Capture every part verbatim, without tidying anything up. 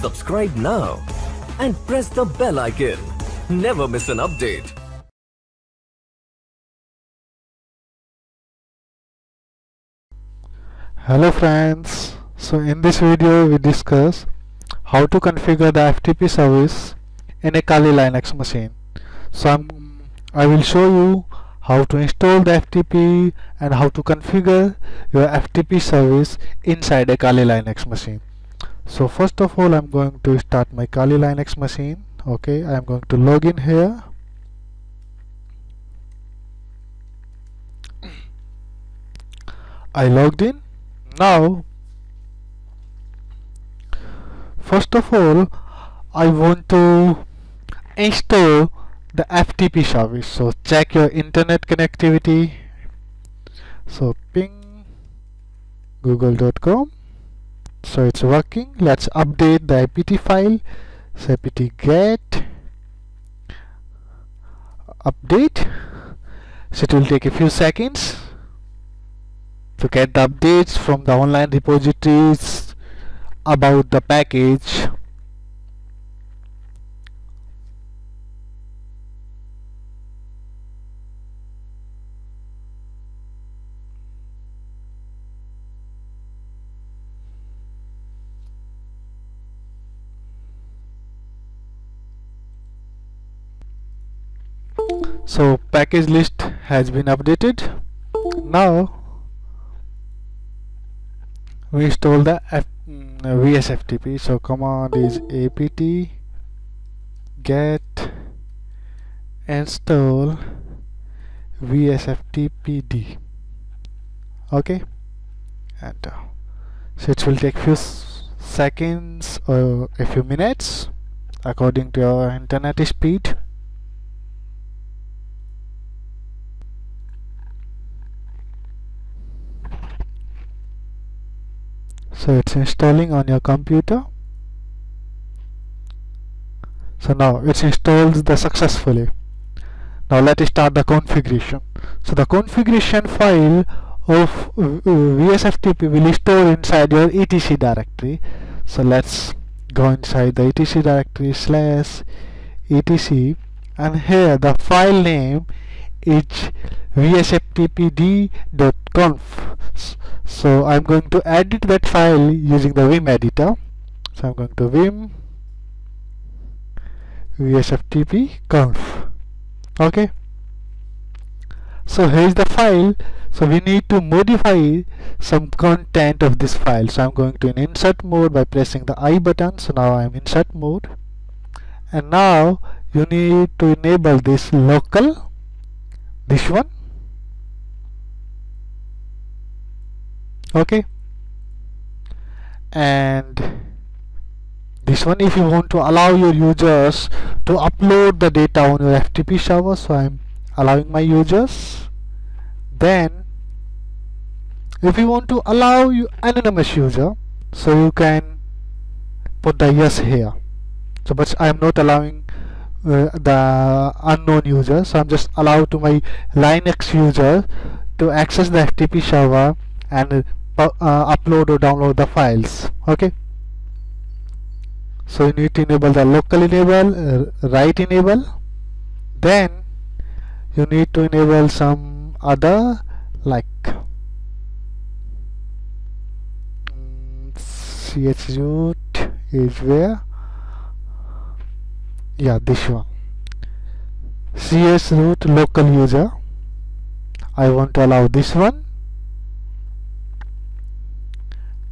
Subscribe now and press the bell icon. Never miss an update. Hello friends, so in this video we discuss how to configure the F T P service in a Kali Linux machine. So I'm, I will show you how to install the F T P and how to configure your F T P service inside a Kali Linux machine. So first of all, I'm going to start my Kali Linux machine. Okay, I'm going to log in here. I logged in. Now, first of all, I want to install the F T P service. So check your internet connectivity. So ping google dot com. So it's working. Let's update the apt file. So apt get update. So it will take a few seconds to get the updates from the online repositories about the package. So package list has been updated. Now we install the F mm, vsftpd. So command is apt get install vsftpd. Okay, and uh, so it will take few seconds or a few minutes according to your internet speed. So it's installing on your computer. So now it's installed the successfully. Now let's start the configuration. So the configuration file of vsftp will store inside your etc directory. So let's go inside the etc directory slash etc, and here the file name is vsftpd dot conf. So I'm going to edit that file using the vim editor. So I'm going to vim vsftp conf. Okay, so here's the file. So we need to modify some content of this file. So I'm going to in insert mode by pressing the I button. So now I'm insert mode, and now you need to enable this local, this one. Okay, and this one if you want to allow your users to upload the data on your F T P server. So I'm allowing my users. Then if you want to allow you anonymous user, so you can put the yes here. So but I'm not allowing uh, the unknown user. So I'm just allowed to my Linux user to access the F T P server and Uh, upload or download the files. Okay, so you need to enable the local enable, uh, write enable. Then you need to enable some other like mm, chroot is where, yeah, this one chroot local user. I want to allow this one,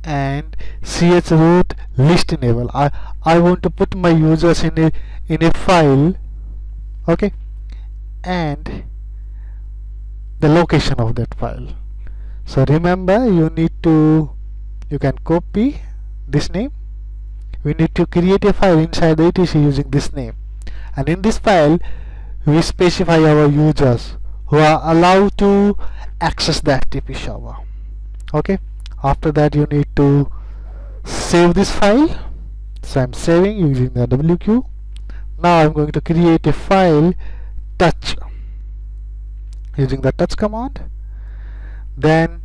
and chroot list enable. I, I want to put my users in a in a file. Okay, and the location of that file. So remember, you need to you can copy this name. We need to create a file inside the etc using this name, and in this file we specify our users who are allowed to access the F T P server. Okay, after that you need to save this file. So I'm saving using the W Q. Now I'm going to create a file touch using the touch command. Then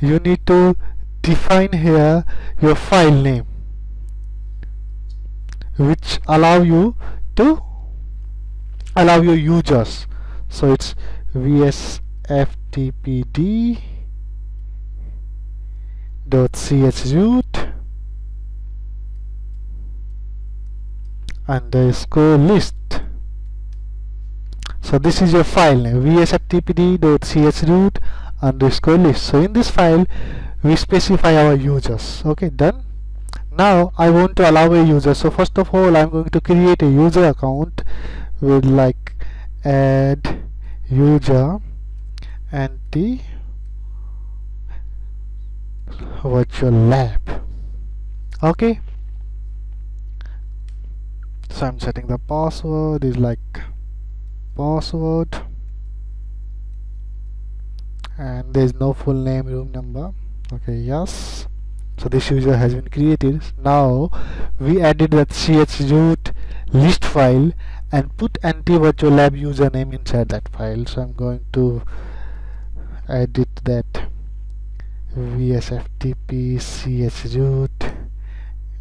you need to define here your file name. which allow you to allow your users. So it's vsftpd dot chroot underscore list. So this is your file name, vsftpd dot chroot underscore list. So in this file we specify our users. Okay, done. Now I want to allow a user. So first of all I'm going to create a user account with like add user N T Virtual Lab. Okay, so I'm setting the password is like password, and there's no full name, room number. Okay, yes. So this user has been created. Now we added that chroot list file and put N T Virtual Lab username inside that file. So I'm going to edit that vsftp chroot,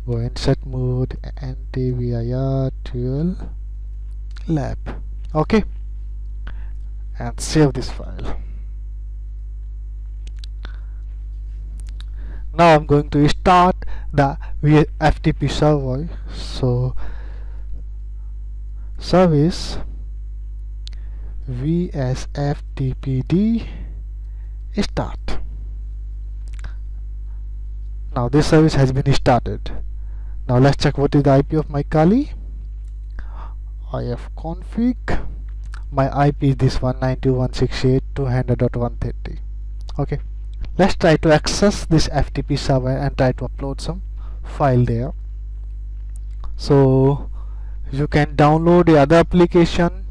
go insert mode, N T Virtual Lab. Okay, and save this file. Now I'm going to start the F T P server. So service vsftpd start. Now this service has been started. Now let's check what is the I P of my Kali. ifconfig. My I P is this one ninety-one dot sixty-eight dot two hundred dot one thirty. Okay. Let's try to access this F T P server and try to upload some file there. So you can download the other application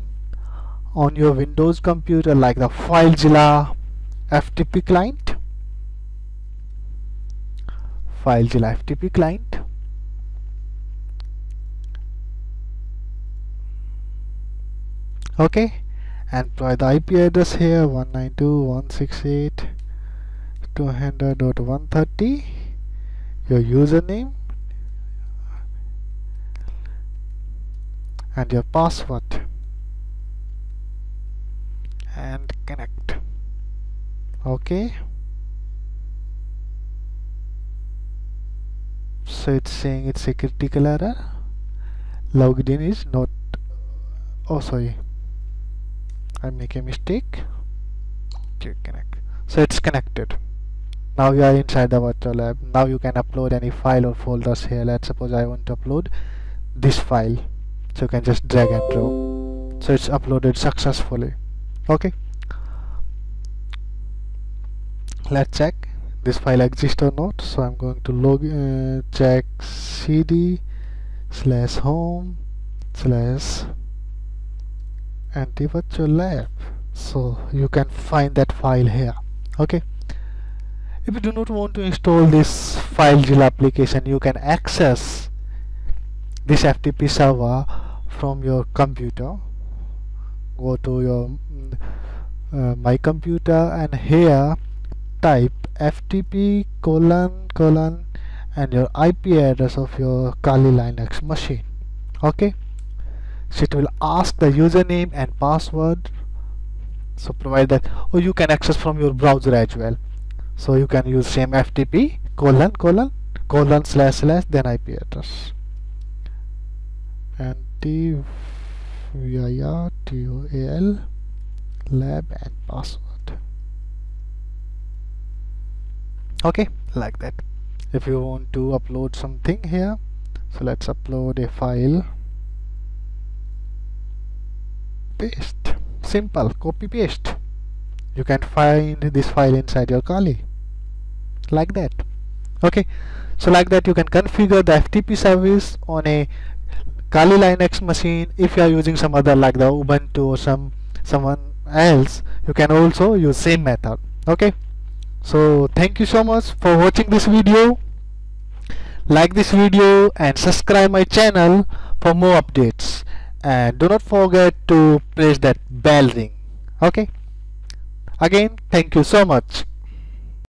on your Windows computer, like the FileZilla F T P client, FileZilla F T P client. Okay, and provide the I P address here one ninety-two dot one sixty-eight dot two hundred dot one thirty, your username and your password, and connect. Okay, so it's saying it's a critical error, logged in is not, oh sorry, I make a mistake. Okay, connect. So it's connected. Now you are inside the virtual lab. Now you can upload any file or folders here. Let's suppose I want to upload this file. So you can just drag and drop. So it's uploaded successfully. Okay. Let's check this file exists or not. So I'm going to log uh, check cd slash home slash N T Virtual Lab. So you can find that file here. Okay. If you do not want to install this FileZilla application, you can access this F T P server from your computer. Go to your uh, my computer and here type F T P colon colon and your I P address of your Kali Linux machine. Okay, so it will ask the username and password. So provide that, or you can access from your browser as well. So you can use same F T P colon colon colon slash slash then I P address N T Virtual Lab and password. Okay, like that. If you want to upload something here, so let's upload a file. Paste. Simple. Copy paste. You can find this file inside your Kali. Like that. Okay, so like that you can configure the F T P service on a Kali Linux machine. If you are using some other like the Ubuntu or some someone else, you can also use same method. Okay, so thank you so much for watching this video. Like this video and subscribe my channel for more updates, and do not forget to press that bell ring. Okay, again, thank you so much.